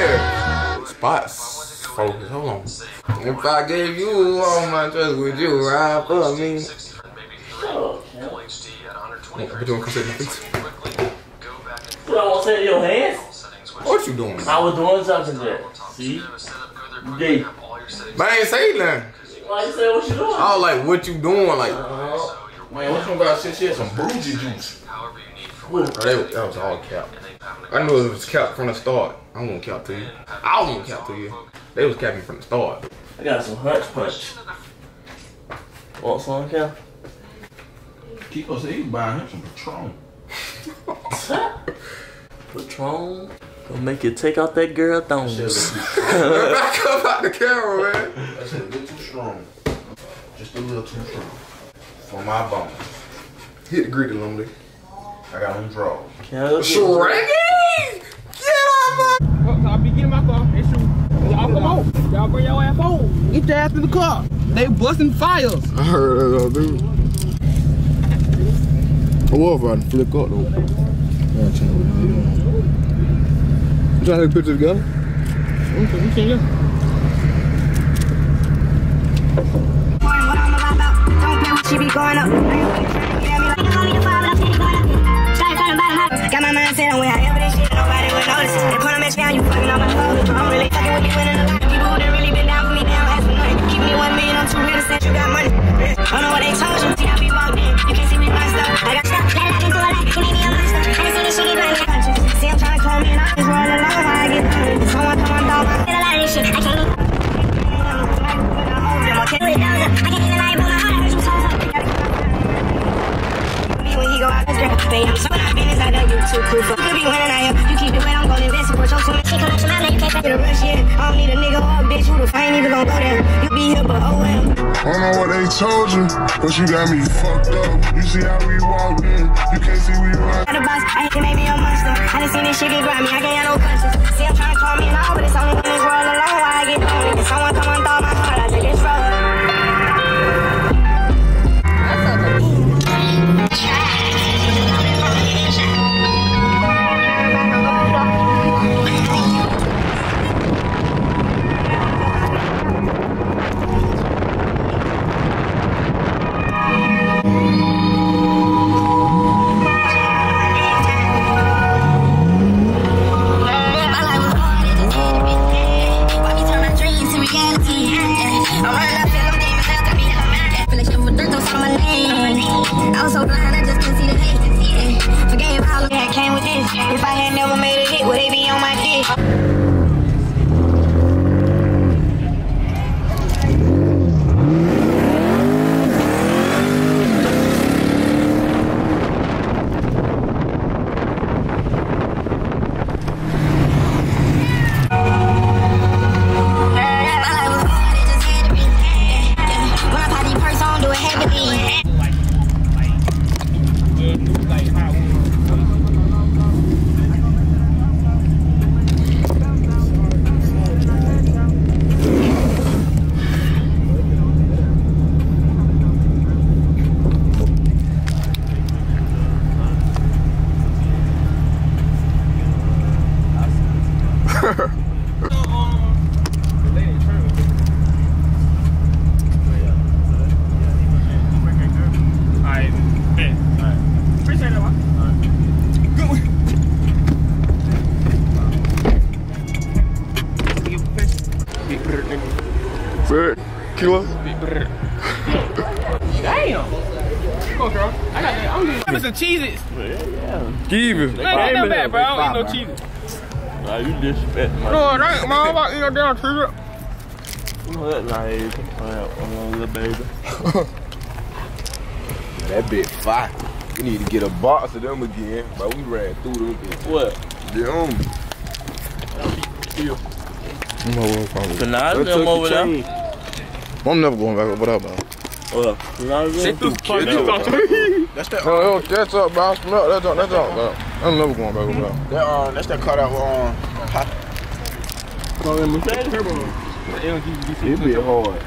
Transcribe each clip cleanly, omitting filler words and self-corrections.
there. Spots. Focus. Hold on. If I gave you all my trust, would you ride for me? What you doing? What I want to say to your hands? What you doing? I was doing something there. See? You gay. But I ain't say nothing. Why you say what you doing? I was like, what you doing? Like, man, what you about shit? She had some bougie juice. Bro, that was all cap. I knew it was cap from the start. I won't cap to you. I won't cap to you. They was capping from the start. I got some hunch punch. What's on cap? Kiko said he buying him some Patron. Patron? Gonna make you take out that girl thongs. Back up out the camera, man. That's a little too strong. Just a little too strong. For my bones. Hit the gritty, lonely. I got them draws. Shreggy! Get out! I'll be getting my car and shoot. Y'all come on. Y'all bring your ass home. Get your ass in the car. They busting fires. I heard that, dude. I was riding flick up though. You trying to take a picture together? Okay, we can't I don't know what they told you, but you got me fucked up. You see how we walked in, you can't see we run. I ain't can make me a monster. I done seen this shit get grind me, I can't have no conscience. See, I'm trying to call me an all, but it's only when this world alone why I get lonely. If someone come and thaw my heart, I take this road. Kilo? Damn! Come on, girl. I got some Cheez-Its. Yeah. Give him. They ain't no bad, bro. I don't eat no Cheez-Its. Nah, you disrespect me. No, it ain't, man. I'm about to eat no damn Cheez-It. You know that naive. I'm a little baby. That bitch fire. We need to get a box of them again. But we ran through them bitches. What? Them. So now it's them over there. I'm never going back up. What up, bro? What up? Shit, the fuck up. That's that. Oh, that's up, bro. I smell that. That's up, bro. I'm never going back up, bro. That that's that cut out hot. It be hard.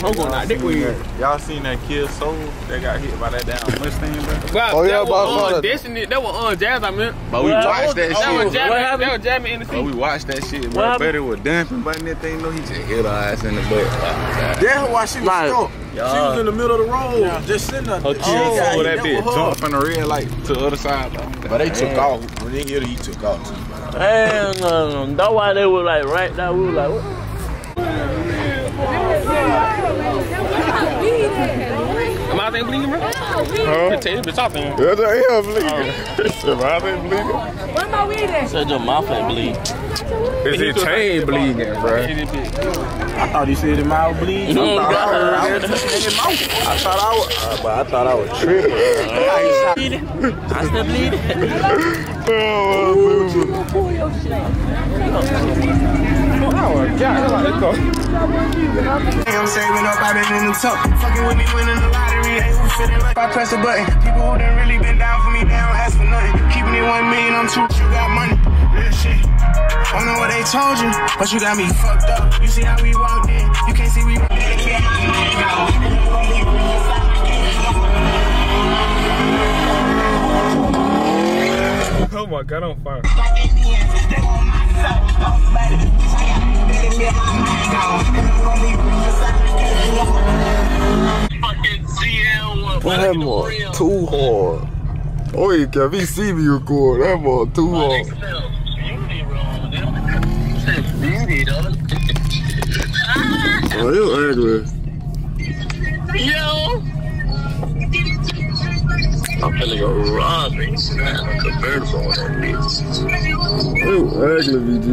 Hold on, that dick weird. Y'all seen that Kid Soul that got hit by that damn Mustang, bro? Bro, oh yeah, bro. That was on Jazz, I meant. But we watched that shit. That was jamming in the scene. But we watched that shit. What better was dancing, but that thing, no, he just hit her ass in the butt. That's why she was drunk. She was in the middle of the road, just sitting up. Her kid saw that bitch jump from the red light to the other side. But they took off. When they hit her, he took off too. And that's why they were like, right now, we were like, what? Am I out bleeding, bro? Huh? Tell this bitch off in here. That's how I am bleeding. Am I out bleeding? Where my weed at? Said your mouth ain't bleeding. Is his chain bleeding, bro? I thought he said his mouth bleeding. I thought I was tripping. I still bleeding. I'm saving up, I've been in the top. Fucking with me winning the lottery. Ain't who feeling like I press a button. People who done really been down for me, they don't ask for nothing. Keeping it 1 million, I'm too. You got money, real shit. I don't know what they told you, but you got me fucked up. You see how we walked in, you can't see we oh my God, I'm on fire. That more too hard. Oh, you can be see me record. That more too hard. Oh, you angry. Yo. I'm finna go rob me. I'm convertible on that bitch. Oh, ugly, BG.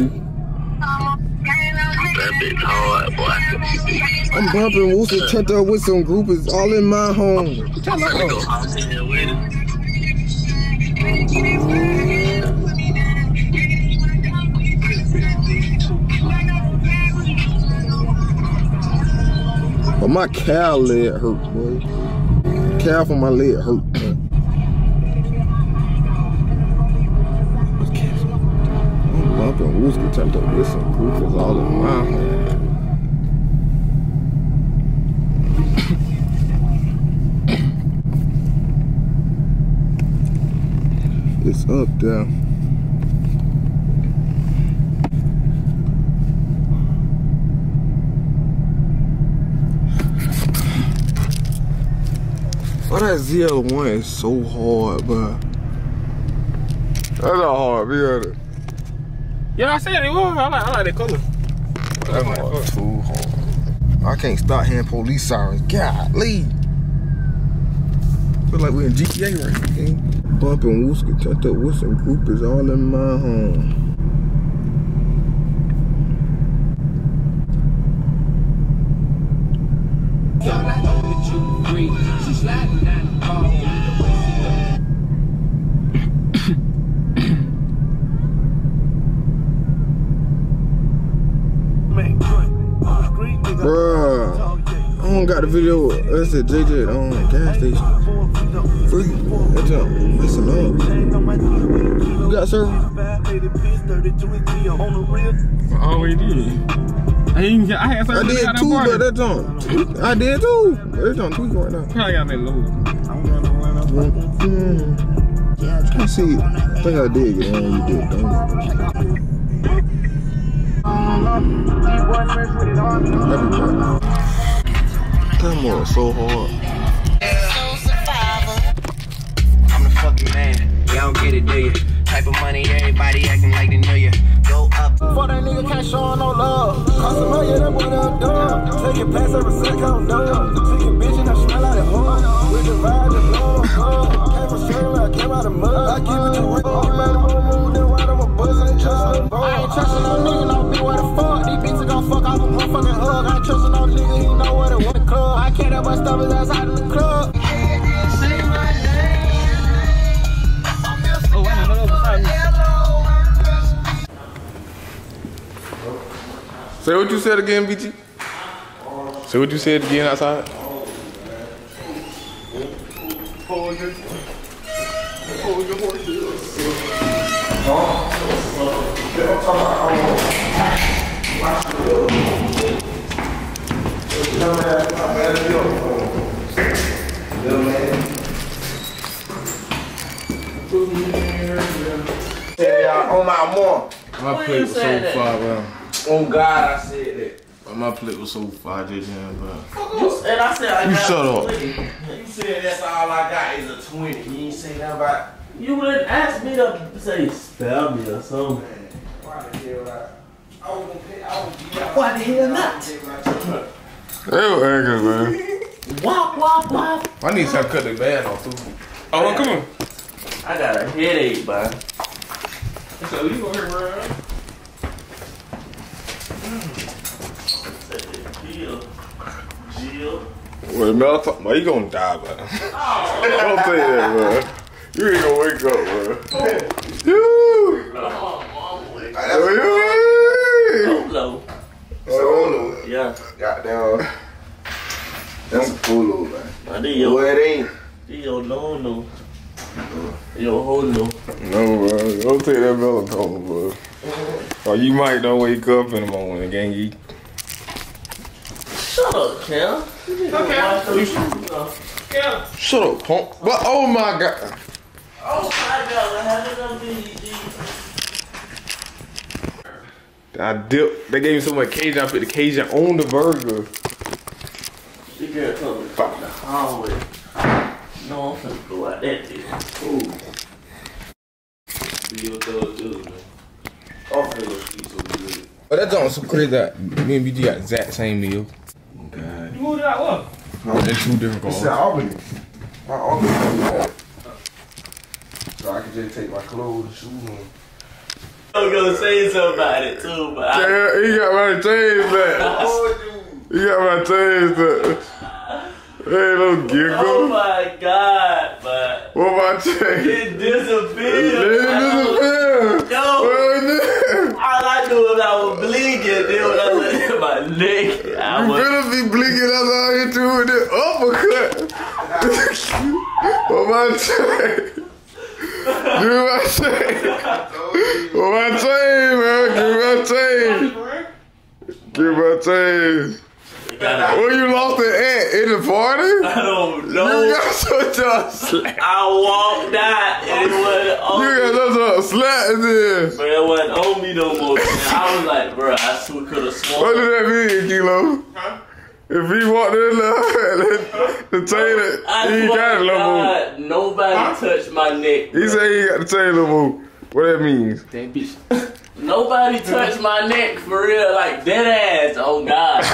That bitch hard, boy. I'm bumping Woosa Chanta with some groupies all in my home. I'm finna go hop in there with it. But my cow leg hurt, boy. Cow from my leg hurt. Who's gonna tell me this and proof is all in my hand? It's up there. Why that ZL1 is so hard, bro? That's not hard, be honest. Yeah, I said it was. I like that color. That was too hard. I can't stop hearing police sirens. Golly. Feel like we in GTA right here. Bumping Wooska Chanta with some groupies all in my home. Got the video. I said JJ on the gas station. Free. That's up. That's enough. You got sir? Oh, we did. I did too. That's on tweaking right now. Probably got me low. I see. I think I did get on. You did. Don't you? That more so hard. I'm the fucking man. Y'all don't get it, do you? Type of money, everybody acting like they know you. Go up. For that nigga can't show no love. Cost a million, that boy done dumb. Take it past every second, I'm dumb. Took your bitch and I smell like a hug. With the ride, the blow, I'm dumb. Came from straight, I came out of mud. I give it to it. You made a move, then ride on my buzz and trust me. I ain't trusting no nigga, no bitch, where the fuck? These bitches gon' fuck off a motherfucking hug. I ain't trusting no nigga, he know where to work. I can't help my stomach outside of the club. Say what you said again, BG. Say what you said again outside. On my mom. My plate was so far, bro. Oh God, I said that. But my plate was so far just now, bro. And I said I got shut up. You said that's all I got is a 20. You ain't say nothing about. You wouldn't ask me to say spell me or something. Man, why the hell I was gonna pay, I was gonna why the hell not? They were angry, man. Wop, wop, wop. I need to cut the bag off too. Oh, well, come on. I got a headache, bro. So you over here, bro. Wait, man, man, you gonna die, bro. Don't say that, bro. You ain't gonna wake up, bro. That's a yeah. Goddamn. That's a polo, man. I did your, well, it ain't. Did your no-no. Yo, hold on. No, bro. Don't take that melatonin, bro. Or you might not wake up in the morning, gang. Shut up, Kel. Shut up, punk. But oh my God. Oh my God. How did I dip. They gave me so much Cajun. I put the Cajun on the burger. She got coming from the hallway. No, I'm finna go out that dude. But that don't so crazy that me and BG got the exact same meal. You moved it out what? No, they're two different calls. It's at Albany. My uncle told me that. So I could just take my clothes and shoes on. I'm gonna say something about it too, but damn, he got my chains back. He got my chains back. Hey, little giggle. Oh my God, man. What about you? It disappeared. It disappeared. Yo, all I do is I was blinking, then when I looked at my neck, I was. You better be blinking as I hit you with that uppercut. What about you? Give me my chain. What about chain, man? Give me my chain. Give me my chain. Well, you lost it at in the party? I don't know. You got such a slap. I walked out and it wasn't on me. You got such a slap in there. But it wasn't on me no more. I was like, bro, I swear could have sworn. What did that mean, Kilo? Huh? If he walked in the tailor, he got a little move. Nobody touched my neck. Bro. He said he got the tailor move. What that means? That bitch. Nobody touched my neck for real, like dead ass. Oh God.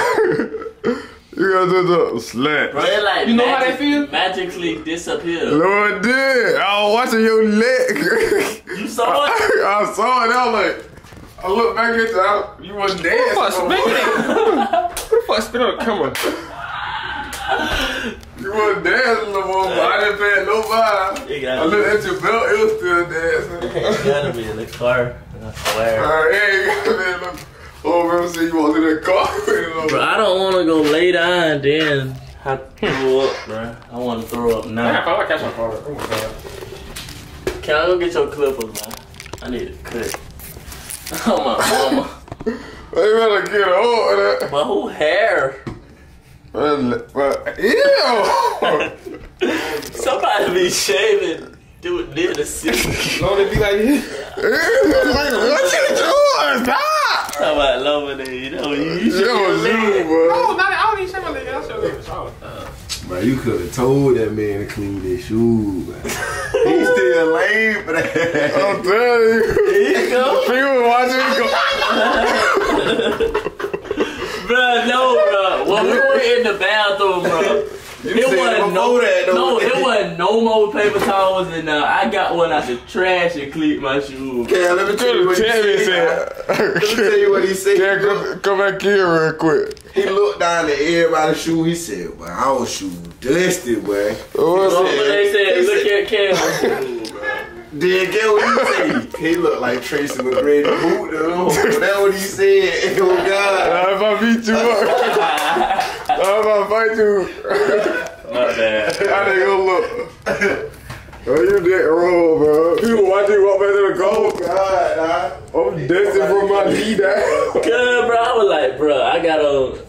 You got to slap. Bro, it like you know how they feel? Magically disappeared. No, it did. I was watching your leg. You saw it? I saw it. I was like, I looked back at you. You wasn't dancing. What the fuck spit on the camera? You wasn't dancing no more, but I didn't pay no vibe. I looked at your belt. It was still dancing. It gotta be in the car. I swear. Alright, yeah, you gotta be. Oh, bro, so you walked in that car with bro, I don't want to go lay down and then I throw up, bro. I want to throw up now. Yeah, I catch my car. Oh, my God. Can I go get your clippers, man? I need a clip. Oh, my mama. You better get a hold of that. My whole hair. Ew! Somebody be shaving. Dude, near the city. Long it be like this. Ew! Like, what you doing, man? Talk about loving it, you know. You should be bro. No, not, I don't even shave my leg. I should leave it. Bro, you could have told that man to clean his shoes, man. He's still lame for that. I'm telling you. There you go. People watching me go. Bro, no, bro. When we were in the bathroom, bro. It wasn't no, that, no, it wasn't no more paper towels in there. I got one out the trash and cleaned my shoes. Yeah, let me tell you what he said. Let me tell you what he said. Yeah, come back here real quick. He looked down at everybody's shoe. He said, "Well, our shoes dusty, boy." They said, "Look at Cameron." Then get what he said. He looked like Tracy McGrady boot though. That's what he said. Oh God! If I beat you up. I'm gonna fight you. Not bad. How they gonna look? Oh, you dick roll, bro. People watch you walk back to the goal. Oh, God, I'm dancing from my knee down. Good, bro. I was like, bro, I got on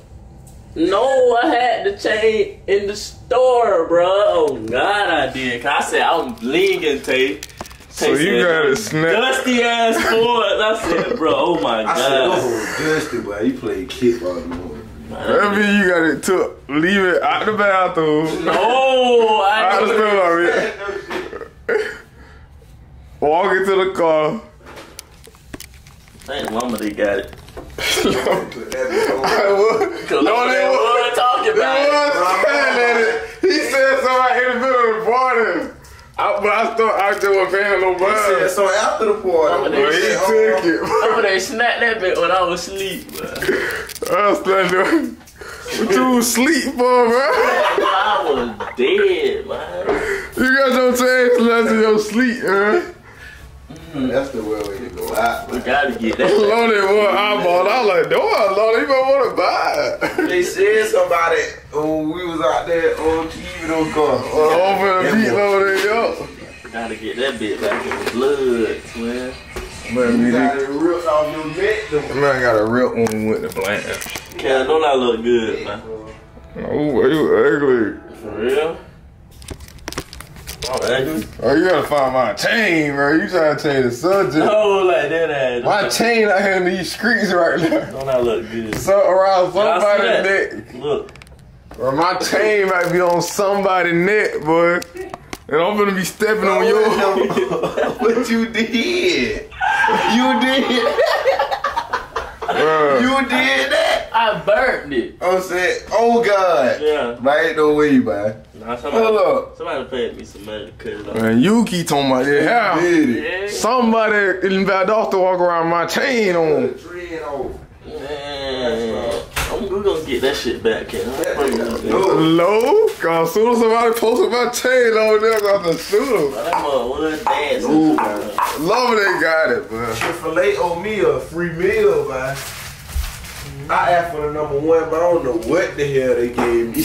No, I had the chain in the store, bro. Oh God, I did. Cause I said I was bleeding tape. So you got a snap. Dusty ass boys. I said, bro, oh my God. I said, oh, dusty boy, you playing kickball more. That mean you got it took. Leave it out the bathroom. No, I didn't. Out the store. Walk into the car. Thank mama they got it. They were talking about it. He said something in the middle of the party. But I thought I just wasn't paying no mind. He said so after the party. They snapped that bit when I was asleep, bro. I was standing there. What you was asleep for, bro? I was dead, man. You got your change left in your sleep, man. That's the way we can go out. We gotta get that. Loaded one eyeball. I was like, no, Lord, you don't want to buy it. They said somebody when we was out there on TV, don't go. Over the beat, loaded up. Gotta get that bitch back in the blood, twin. Man, you got it ripped off your neck, though. Man, I got a rip one with the blank. Yeah, don't I look good, man? Oh, you ugly. For real? Oh, you gotta find my chain, bro. You trying to change the subject. Oh, like that ass. My chain out here in these streets right now. Don't I look good? So, around somebody's neck. Look. Or my chain might be on somebody's neck, boy. And I'm gonna be stepping on yours. But you did. You did. You did that? I burnt it. I said, oh God. Yeah. But ain't no way, man. Nah, somebody paid me some money to cut it off. Man, you keep talking about that. How? Yeah. Somebody in Valdosta walk around my chain on. Man. We're gonna get that shit back, kid. Hello? Cause soon as somebody posted my chain on there, I'm gonna sue them. That mother was dancing. Love it, they got it, man. Chick-fil-A owe me a free meal, man. I asked for the #1, but I don't know what the hell they gave me.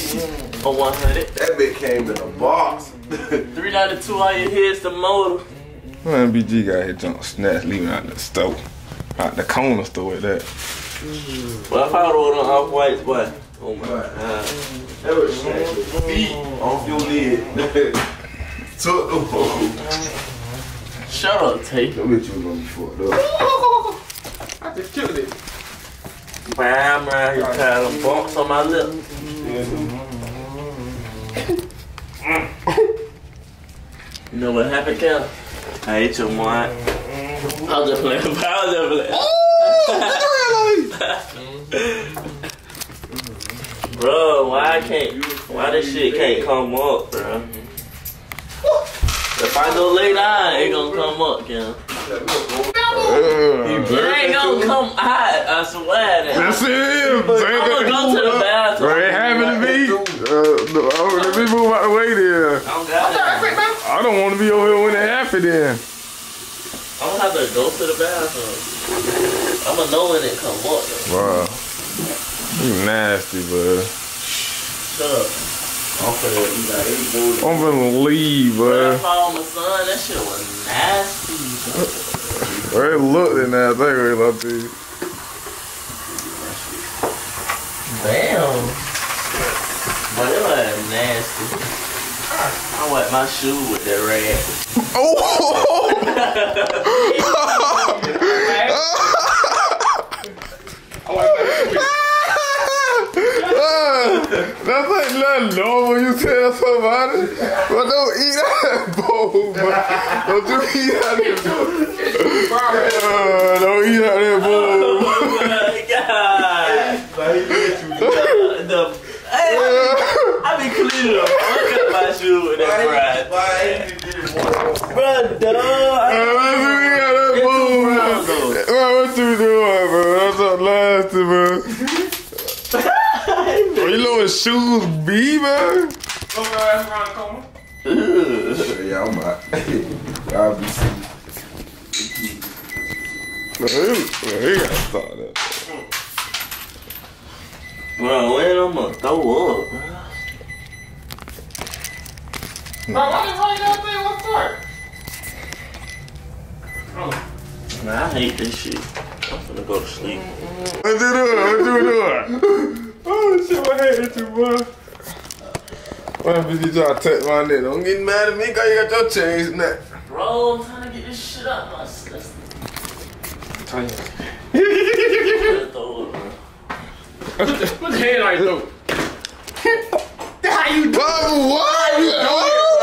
For 100? That bitch came in a box. 392 on your head's the motor. Man, BG got hit on snatch, leaving out the store. Out the corner store at that. But if I rolled on Off-White, boy. Oh my God. That was snatched your feet off your lid. Took the phone. Shut up, Tate. That bitch was gonna be fucked up. I just killed it. Man, I'm around here tired of bumps on my lip. You know what happened, Kel? I ate your wine. I was just playing. Bro, why this shit can't come up, bro? If I go lay down, it ain't gonna come up, Kel. It ain't gonna come out, I swear that. That's it. I'm gonna go to the bathroom. Right, having me. Let me move out the way there. I don't want to be over here when it happened then. I'm gonna have to go to the bathroom. I'm gonna know when it come up. Bro, you nasty, bro. Shut up. I'm gonna leave, bro. I found my son. That shit was nasty, bro. Where it looked in that thing, where it looked to you. Damn. Boy, that was nasty. I wet my shoe with that rag. Oh! That's like nothing normal you tell somebody. But don't eat that bowl, man. Don't you eat that bowl. Don't eat out that bowl. Oh my God. I be cleaning up. I cut my shoe with that pride. Bro, duh. What you doing, bro? That's not nasty, bro. Bro, you know what shoes be, man? Over around the corner. Yeah, I'm out. I'll be sick. Bro, he gotta start that. Bro, wait, I'm gonna throw up, bro. Bro, why did you tell you that thing? What's that? Man, I hate this shit. I'm finna go to sleep. What you doing? What you doing? Oh shit, my head hit you, boy. What happens if you try to touch my neck? Don't get mad at me, cause you got your chains in that. Bro, I'm trying to get this shit out my sister. I'm trying to throw it, bro. Put the hand on your throat. How you doing? Bro, what? How you doing? Oh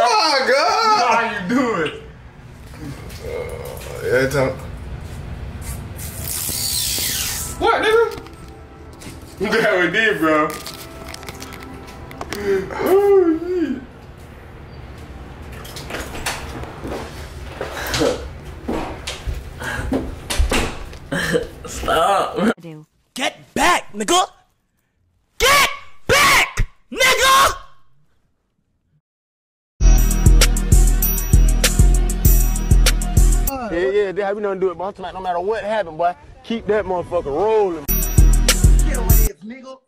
my god! How you doing? Every time. What, nigga? That we did, bro. Oh, shit. Stop. Get back, nigga. Get back, nigga. Yeah, they have nothing to do it, boss. Like, no matter what happened, boy, keep that motherfucker rolling. Get away, nigga.